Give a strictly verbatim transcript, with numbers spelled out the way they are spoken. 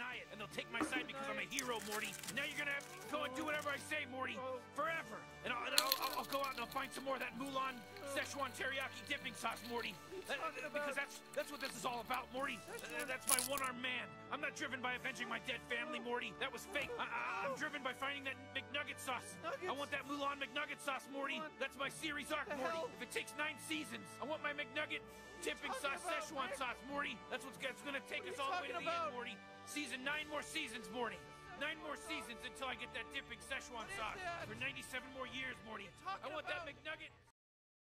deny it, and they'll take my side because I'm a hero, Morty. Now you're gonna have to go and do whatever I say, Morty, forever. And I'll, and I'll, I'll go out and I'll find some more of that Mulan Szechuan teriyaki dipping sauce, Morty. Because that's that's what this is all about, Morty. That's my one-armed man. I'm not driven by avenging my dead family, Morty. That was fake. I, I, I'm driven by finding that McNugget sauce. I want that Mulan McNugget sauce, Morty. That's my series arc, Morty. If it takes nine seasons, I want my McNugget dipping sauce Szechuan sauce, Morty. That's what's gonna take us all the way to the end, Morty. Season nine more seasons, Morty. Nine more seasons until I get that dipping Szechuan sauce for ninety-seven more years, Morty. I want that McNugget.